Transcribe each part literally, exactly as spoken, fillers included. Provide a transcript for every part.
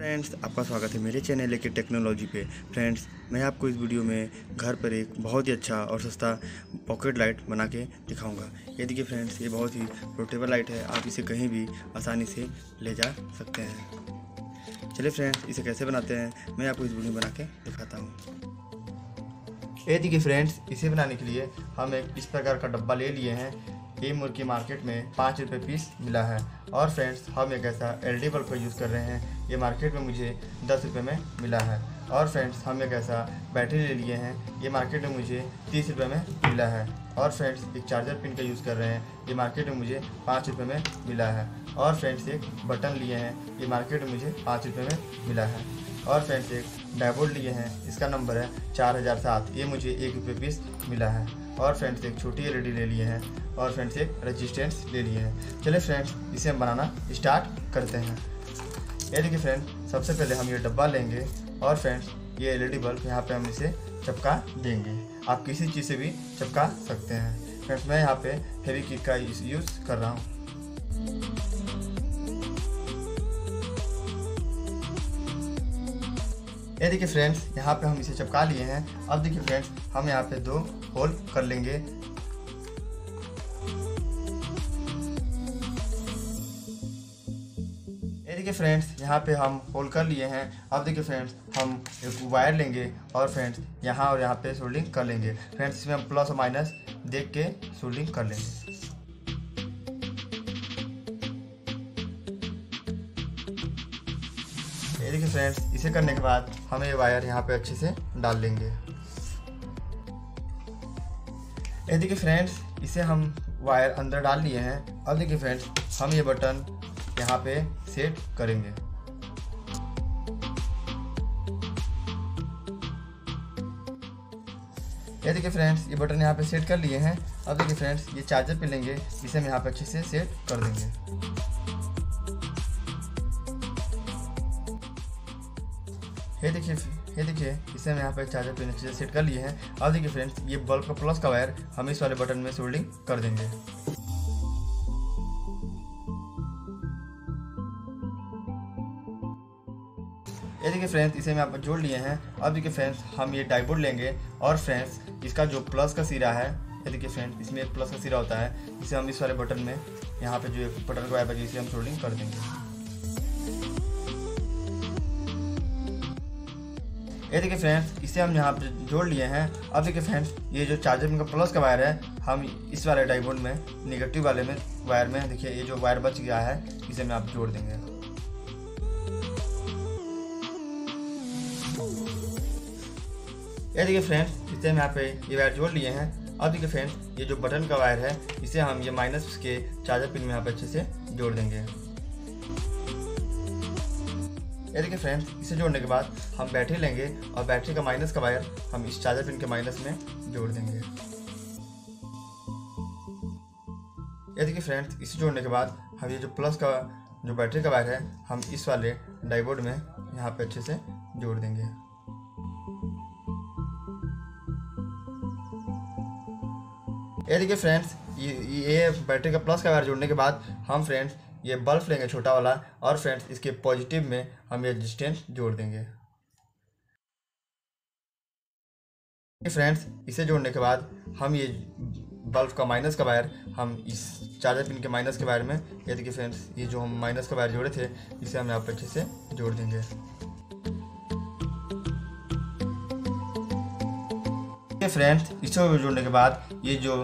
Friends आपका स्वागत है मेरे चैनल एक टेक्नोलॉजी पे। फ्रेंड्स मैं आपको इस वीडियो में घर पर एक बहुत ही अच्छा और सस्ता पॉकेट लाइट बना के दिखाऊंगा। ये देखिए फ्रेंड्स, ये बहुत ही पोर्टेबल लाइट है, आप इसे कहीं भी आसानी से ले जा सकते हैं। चलिए फ्रेंड्स इसे कैसे बनाते हैं मैं आपको इस वीडियो में बना के दिखाता हूँ। ये देखिए फ्रेंड्स, इसे बनाने के लिए हम एक इस प्रकार का डब्बा ले लिए हैं। ये मुर्गी मार्केट में पाँच रुपये पीस मिला है। और फ्रेंड्स हम एक ऐसा एल डी बल्ब का यूज़ कर रहे हैं, ये मार्केट में मुझे दस रुपये में मिला है। और फ्रेंड्स हम एक ऐसा बैटरी ले लिए हैं, ये मार्केट में मुझे तीस रुपये में मिला है। और फ्रेंड्स एक चार्जर पिन का यूज़ कर रहे हैं, ये मार्केट में मुझे पाँच रुपये में मिला है। और फ्रेंड्स एक बटन लिए हैं, ये मार्केट में मुझे पाँच रुपये में मिला है। और फ्रेंड्स एक डायबोल्ड लिए हैं, इसका नंबर है चार हज़ार सात, ये मुझे एक रुपये पीस मिला है। और फ्रेंड्स एक छोटी एल ई डी ले लिए हैं। और फ्रेंड्स एक रेजिस्टेंस ले लिए हैं। चलिए फ्रेंड्स इसे हम बनाना स्टार्ट करते हैं। ये देखिए फ्रेंड्स, सबसे पहले हम ये डब्बा लेंगे और फ्रेंड्स ये एल ई डी बल्ब यहाँ पे हम इसे चपका देंगे। आप किसी चीज़ से भी चपका सकते हैं। फ्रेंड्स मैं यहाँ पे फेविक्विक का यूज़ कर रहा हूँ। ये देखिए फ्रेंड्स, यहाँ पे हम इसे चिपका लिए हैं। अब देखिए फ्रेंड्स हम यहाँ पे दो होल कर लेंगे। ये देखिए फ्रेंड्स, यहाँ पे हम होल कर लिए हैं। अब देखिए फ्रेंड्स हम एक वायर लेंगे और फ्रेंड्स यहाँ और यहाँ पे सोल्डिंग कर लेंगे। फ्रेंड्स इसमें हम प्लस और माइनस देख के सोल्डिंग कर लेंगे। ये देखिए फ्रेंड्स, इसे करने के बाद हम ये वायर यहाँ पे अच्छे से डाल लेंगे। ये देखिए फ्रेंड्स, इसे हम वायर अंदर डाल लिए हैं। अब देखिए फ्रेंड्स हम ये बटन यहाँ पे सेट करेंगे। ये देखिए फ्रेंड्स, ये बटन यहाँ पे सेट कर लिए हैं। अब देखिए फ्रेंड्स ये चार्जर पे लेंगे, इसे हम यहाँ पे अच्छे से सेट कर देंगे। ये देखिए ये देखिए इसे हम यहाँ पे चार्जर पिन अच्छे से सेट कर लिए हैं। अब देखिए फ्रेंड्स ये बल्ब का प्लस का वायर हम इस वाले बटन में सोल्डिंग कर देंगे। ये देखिए फ्रेंड्स, इसे हम यहाँ पर जोड़ लिए हैं। अब देखिए फ्रेंड्स हम ये डाइबोर्ड लेंगे और फ्रेंड्स इसका जो प्लस का सिरा है, ये देखिए फ्रेंड्स इसमें एक प्लस का सिरा होता है, इसे हम इस वाले बटन में यहाँ पे जो बटन का वायर है इसे हम सोल्डिंग कर देंगे। ये देखिए फ्रेंड्स, इसे हम यहाँ पे जोड़ लिए हैं। अब देखिए फ्रेंड्स ये जो चार्जर पिन का प्लस का वायर है, हम इस वाले डायोड में नेगेटिव वाले में वायर में देखिए ये जो वायर बच गया है इसे हम आप जोड़ देंगे। ये देखिए फ्रेंड्स, इसे हम यहाँ पे ये वायर जोड़ लिए हैं। अब देखिए फ्रेंड्स ये जो बटन का वायर है इसे हम ये माइनस के चार्जर पिन में यहाँ पे अच्छे से जोड़ देंगे। ये देखिए फ्रेंड्स, इसे जोड़ने के बाद हम बैटरी लेंगे और बैटरी का माइनस का वायर हम इस चार्जर पिन के माइनस में जोड़ देंगे। ये देखिए फ्रेंड्स, इसे जोड़ने के बाद हम ये जो प्लस का जो बैटरी का वायर है हम इस वाले डायोड में यहाँ पे अच्छे से जोड़ देंगे। ये देखिए फ्रेंड्स, ये ये बैटरी का प्लस का वायर जोड़ने के बाद हम फ्रेंड्स ये बल्ब लेंगे छोटा वाला और फ्रेंड्स इसके पॉजिटिव में हम ये रेजिस्टेंस जोड़ देंगे। फ्रेंड्स इसे जोड़ने के बाद हम ये बल्ब का माइनस का वायर हम इस चार्जर पिन के माइनस के वायर में, ये देखिए फ्रेंड्स ये जो हम माइनस का वायर जोड़े थे इसे हम यहाँ पर अच्छे से जोड़ देंगे। फ्रेंड्स इसे जोड़ने के बाद ये जो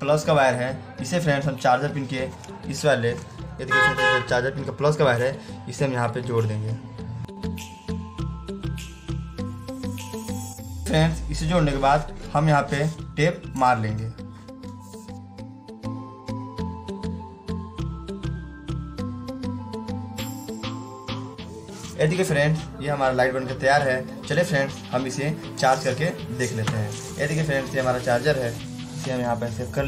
प्लस का वायर है इसे फ्रेंड्स हम चार्जर पिन के इस वाले, ये देखिए चार्जर पिन का प्लस का वायर है इसे हम यहाँ पे जोड़ देंगे। फ्रेंड्स इसे जोड़ने के बाद हम यहाँ पे टेप मार लेंगे। ये देखिए फ्रेंड्स, ये हमारा लाइट बनकर तैयार है। चलिए फ्रेंड्स हम इसे चार्ज करके देख लेते हैं। ये देखिए फ्रेंड्स, ये हमारा चार्जर है, इसे हम यहाँ पे सेव कर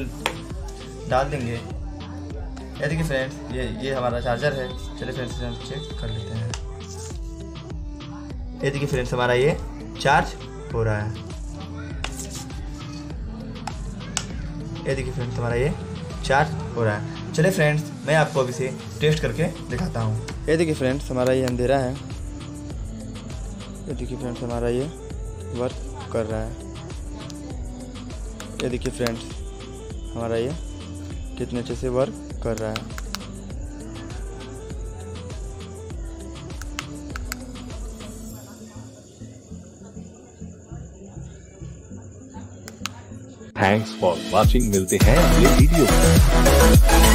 डाल देंगे। ये देखिए फ्रेंड्स, ये ये हमारा चार्जर है। चलिए फ्रेंड्स हम चेक कर लेते हैं। ये देखिए फ्रेंड्स, हमारा ये चार्ज हो रहा है। ये देखिए फ्रेंड्स, हमारा ये चार्ज हो रहा है। चलिए फ्रेंड्स मैं आपको अभी से टेस्ट करके दिखाता हूँ। ये देखिए फ्रेंड्स, हमारा ये अंधेरा है, ये देखिए फ्रेंड्स हमारा ये वर्क कर रहा है। ये देखिए फ्रेंड्स हमारा ये कितने अच्छे से वर्क कर रहा है। थैंक्स फॉर वॉचिंग, मिलते हैं अगले वीडियो में।